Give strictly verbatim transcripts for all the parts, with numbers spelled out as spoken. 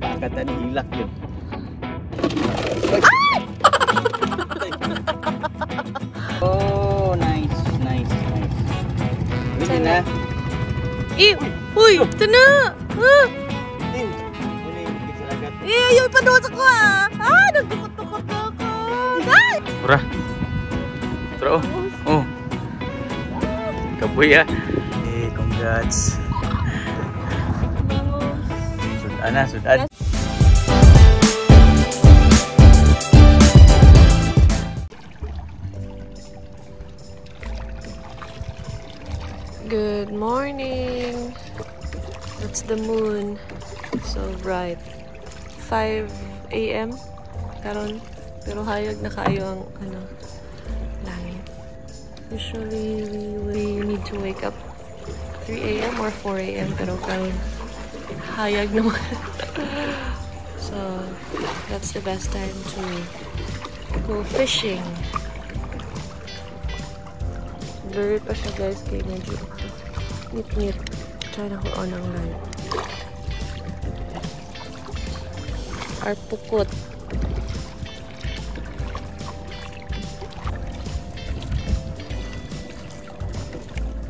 Angkat tadi hilak dia. Oh, nice, nice, nice. Ini nah. Ih, ui, cena. Huh. Ini kita angkat. Ih, ayo padahal aku. Ah, dah tukut-tukut. Hai. Murah. Terus. Oh. Kabuy ya. Eh, congrats. Ana sudah. Good morning. That's the moon. So bright. five A M karon pero hayag na kaayo ang ano langit. Usually we need to wake up three A M or four A M pero karon hayag naman. So that's the best time to go fishing. Blurry pa siya guys kaya medyo nit-nit. Try na ko on ang light. Our pukot.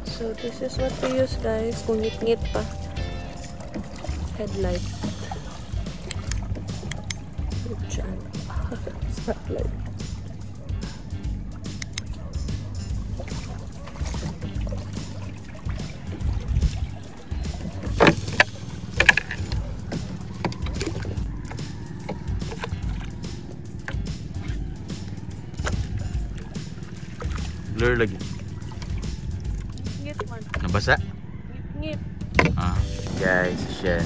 So this is what we use guys. Kung nit-nit pa. Headlight. Spotlight. Blur lagi. Ngit man. Nabasa? Ngit. Ah, guys, Shen.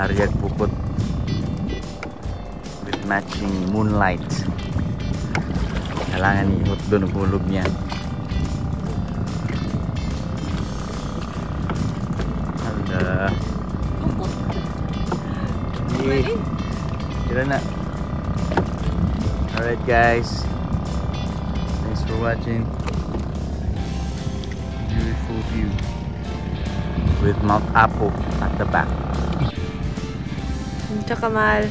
Aryak pukut with matching moonlight. Kailangan ihot doon ang hulog niya. Hala. Ngit. Kira na. Alright guys. Thanks for watching. Beautiful view with Mount Apo at the back. Mucho kamal.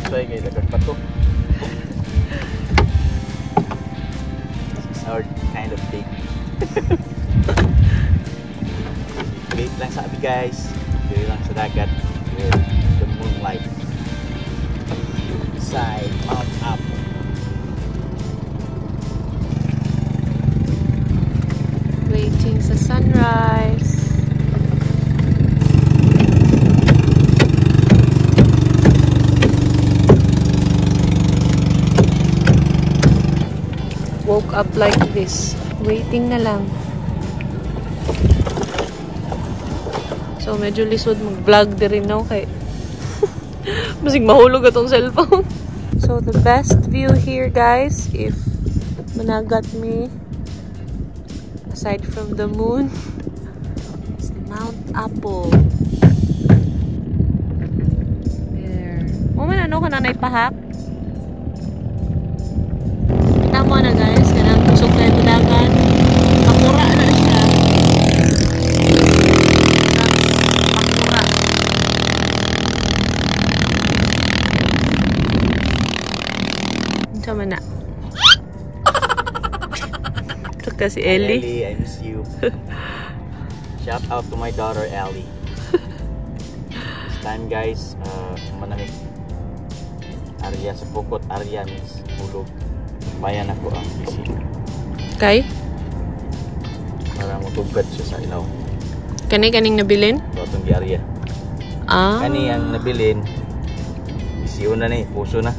Utay kay nagpatok. Our kind of big. Wait lang sa abi guys. Dito lang sa dagat with the moonlight. Side Mount Apo. Waiting sa sunrise. Woke up like this. Waiting na lang. So medyo lisod mag-vlog din no kay masig mahulog atong cellphone. So the best view here guys if managat me aside from the moon is Mount Apo. There. Moment ano ka na naipahak? Tama na guys. Si Allie. Allie, I miss you. Shout out to my daughter Allie. This time guys, uh, manamig Arya sa Pukot, Arya means hulog. Bayan ako ang busy. Kay? Para matugad siya sa ilaw. Kani-kaning nabilin? Itong di Arya. Ah. Kani ang nabilin. Busy una na eh, puso na.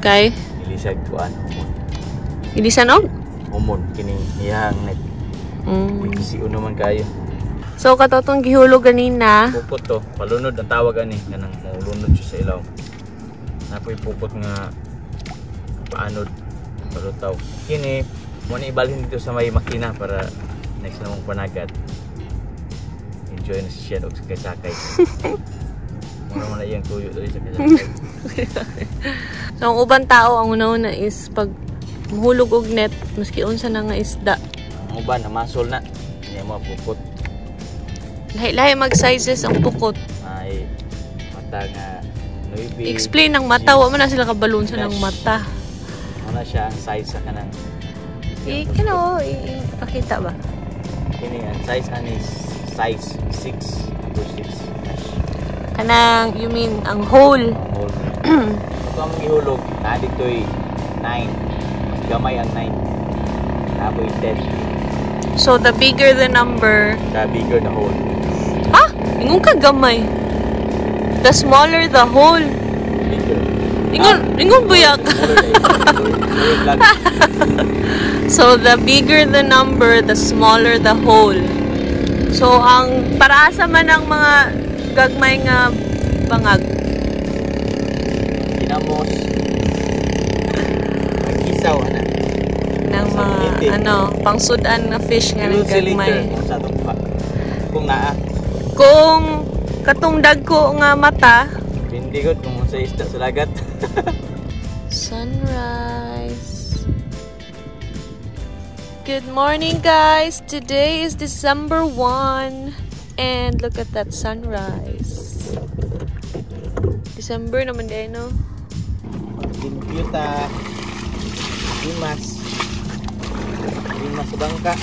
Kay? Ilisag tuan. Ilisanog? Umon kining iyang net. Mm. Isiun naman kayo. So kato tong gihulog ganina. Pukot to, palunod ang tawag ani kanang maulunod siya sa ilaw. Napoy pukot nga paanod palutaw. Kini mo ni ibalhin dito sa may makina para next namong panagat. Enjoy na si Shed og sakay-sakay. Mura man iyang tuyo diri sa sakay. So ang ubang tao ang una-una is pag mahulog og net maski unsa na nga isda. Ang uban na masol na. Hindi mo pukot. Lahi-lahi mag-sizes ang bukot. Ay, mata nga. Noibig. Explain ang mata. Wa man na sila kabalon sa ng mata. Wala siya ang size sa kanang. Eh, kano, ipakita ba? Kini, ang size ani size six to six. Kanang, you mean, ang hole. Ang hole. Ito ang ihulog. Na dito'y nine. Mas gamay ang nine. Naboy ten. So, the bigger the number, the bigger the hole. Ha? Ingon ka gamay. The smaller the hole. Bigger. Ingon, ingon buyak. So, the bigger the number, the smaller the hole. So, ang paraasa man ang mga gagmay nga bangag. Kinamos. Ang isaw, ano? Nang mga, ano, pangsudan na fish nga ng gagmay. Kung naa. Kung katong dagko nga mata. Hindi ko kung sa isda sa lagat. Sunrise. Good morning, guys. Today is December first, and look at that sunrise. December naman din, no? Dimputa. Dimas. Dimas bangka.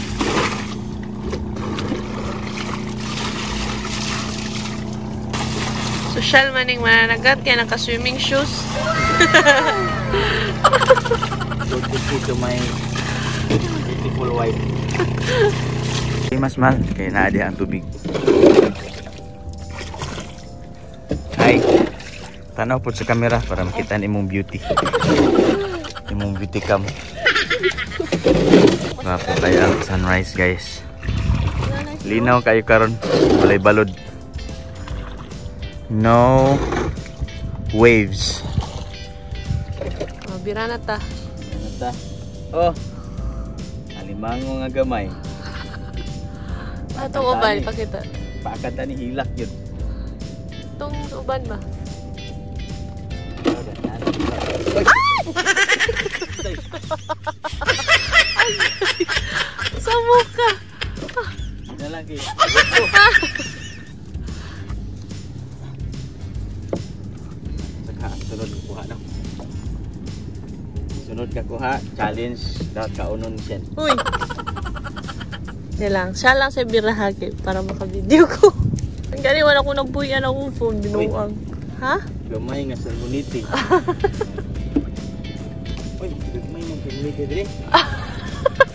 Social maning mananagat kaya naka-swimming shoes. Beautiful to my beautiful wife. Hey, mas mal, kaya naadi ang tubig. Hi. Tanaw po sa camera para makita ni mong beauty. Imong beauty cam. Rapo tayo ang sunrise, guys. Linaw kayo karon. Walay balod. No waves. Oh, birana ta. Birana ta. Oh. Alimango nga gamay. Ato uban pakita. Pakita ni hilak yun. Tong uban ba? Ay! Samo ka. Nalagi. Sunod kuha na. Sunod ka kuha, challenge dapat kaunon siya. Uy! Yan lang, siya lang sa birahake para makavideo ko. Ang galiwan ako nagbuhian akong phone, binuang. Ha? Gamay nga sa boniti. Uy, gamay nga sa boniti din.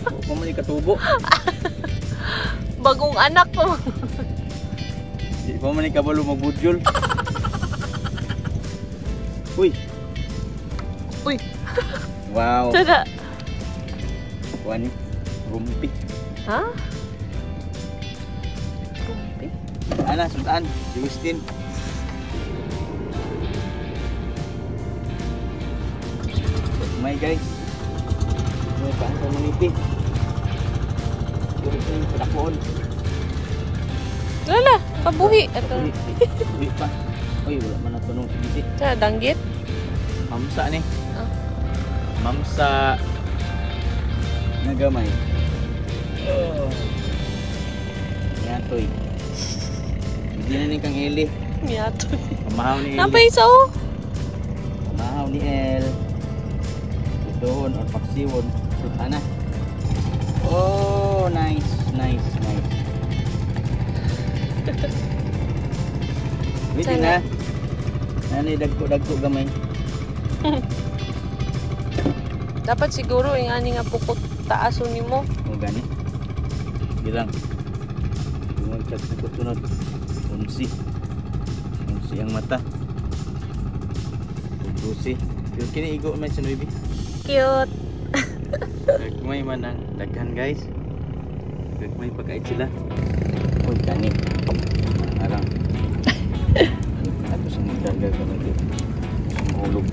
Huwag pa mali katubo. Bagong anak pa. Hindi pa mali kabalo magbudyol. Uy. Uy. Wow. Tada. Wani rumpi. Ha? Rumpi. Ana sultan, Justin. My guys. May pantay maniti. Dito sa dakon. Lala, pabuhi ato. Uy pa. Uy, wala man natunong sisi. Sa danggit. Mamsa ni. Oh. Mamsa na gamay. Oh. Yatoy. Hindi na ni kang Eli. Yatoy. Pamahaw ni Eli. Napay sa o? Pamahaw ni El. Doon or paksiwon. Sutana. Oh, nice, nice, nice. Wait na. Nanay, dagko-dagko gamay. Dapat siguro yung ani nga pukot taaso ni mo. O gani. Bilang. Tungon ka tunod. Unsi. Unsi ang mata. Unsi. Pero kiniigo may sinuibi. Cute. Nagmay man ang daghan, guys. Nagmay pagkait sila. O gani. Arang. Ato sa nagdagal ka natin. Mahulog.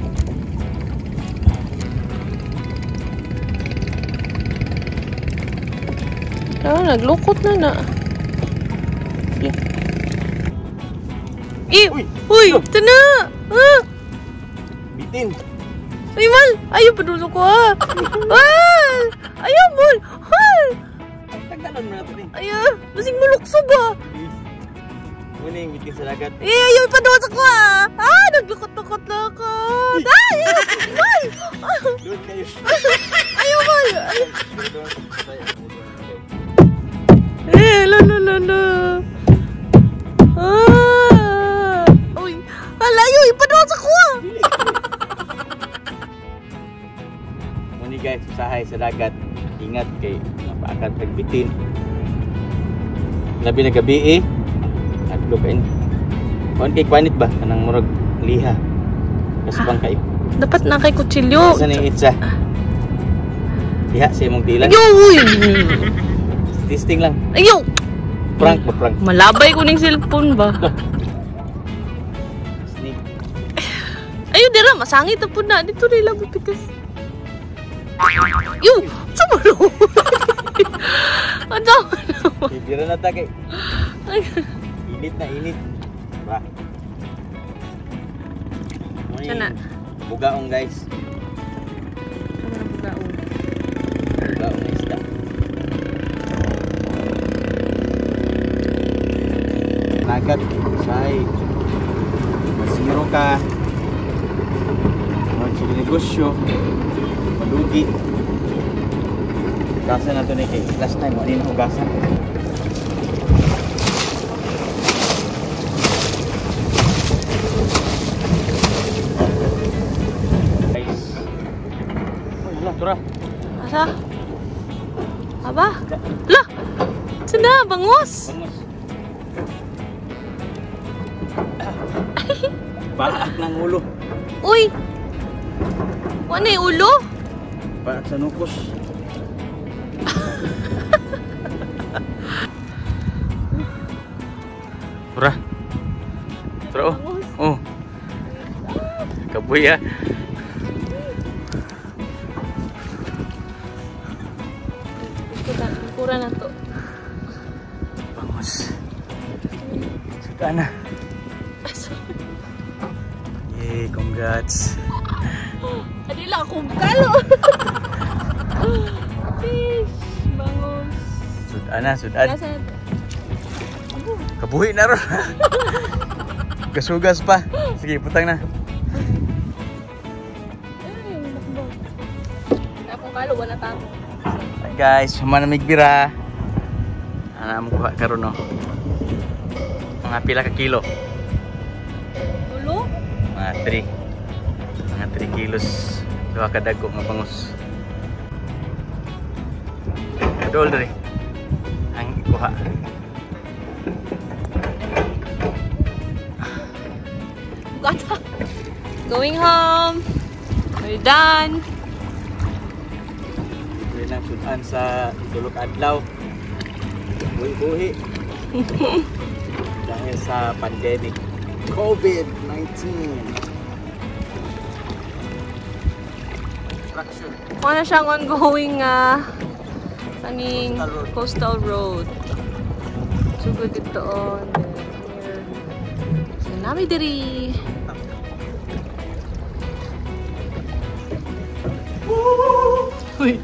Ah, naglukot na na. Yeah. Eh! Uy! Uy! Ito na! Ah! Bitin! Uy, Mal! Ayaw padulo ko, ah! Ah! Ayaw, Mal! Ah! Tagdalan mo na ito, eh. Ayaw! Masing maluksob, ah! Mending bikin seragat. Iya, yun pa doon sa kuha. Ah, naglukot-lukot-lukot. Ay, ay. Doon kayo. Ayaw ba? Eh, la la la la. Ah. Uy. Alayo, yun pa doon sa kuha. Muni guys, usahay seragat. Ingat kay napaakan tagbitin. Labi na gabi eh. At lukain. Kuan kay kwanit ba? Kanang murag liha. Kasabang kay. Dapat na kay kutsilyo. Saan yung itsa? Liha sa imong dilan. Ayaw! Testing lang. Ayaw! Prank ba prank? Malabay ko ng cellphone ba? Sneak. Ayaw dira, masangit na po na. Dito nila mapitas. Ayaw! Sumalo! Ano? Bibira na ta kay. Init na init. Ba. Sana bugaong guys. Sana bugaong. Bugaong isda. Lagat say. Masiro ka. Mga negosyo. Malugi. Hugasan na ito na kay. Last time, ano yung hugasan? Guys. Ay, ala, tura. Asa? Aba? Ala! Saan na? Bangus! Bangus. Barak ng ulo. Uy! Ano yung ulo? Barak sa nukos. Tura. Tura oh. Oh. Kaboy ah. Kuran na to. Bangus. Suka na. Yay, congrats. Adila akong kalo. Fish. Bangus. Suka na, suka na. Kabuhi na ron. Gasugas pa. Sige, putang na. Kalo, wala tayo. Hi guys, manamig bira. Ana mo kuha karon no. Mga pila ka kilo? Ulo? Mga three. Mga three kilos. Duha ka dagko nga bangus. Adol diri. Ang kuha. Going home. We're done. We're na sudan sa tulog adlaw. Buhi-buhi. Dahil sa pandemic COVID nineteen. Muna siyang ongoing uh, kaning coastal road. Sugod ito on. Nami diri. Uy.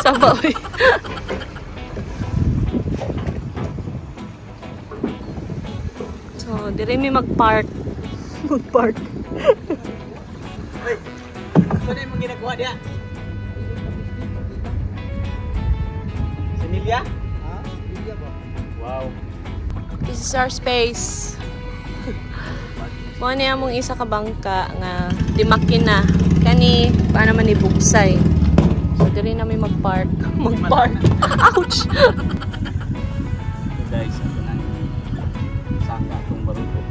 Sabaw. Uy. So, dire mi mag-park. Mag-park. Uy. Ano yung ginagawa niya? Sanilya? Ha? Sanilya ba? Wow. This is our space. Mo niya mong isa ka bangka nga di makina kani paano man ibugsay. So diri na mi magpark, magpark. Ouch. So guys, ito na. Saka tong baruto.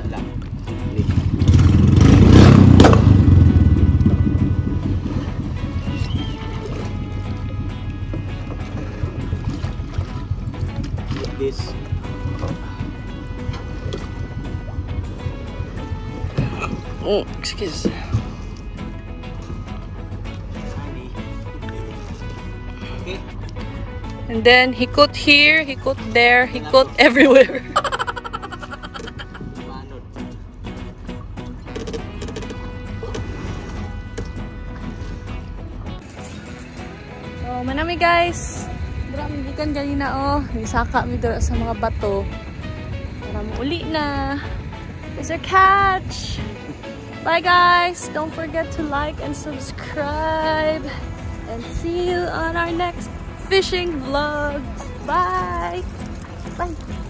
Wala lang. This oh, excuse. Okay. And then he caught here, he caught there, he caught everywhere. So kami guys. Maraming bukan kanina oh. Nisaka mi dira sa mga bato. Para uli na. It's a catch. Bye guys. Don't forget to like and subscribe. And see you on our next fishing vlogs. Bye. Bye.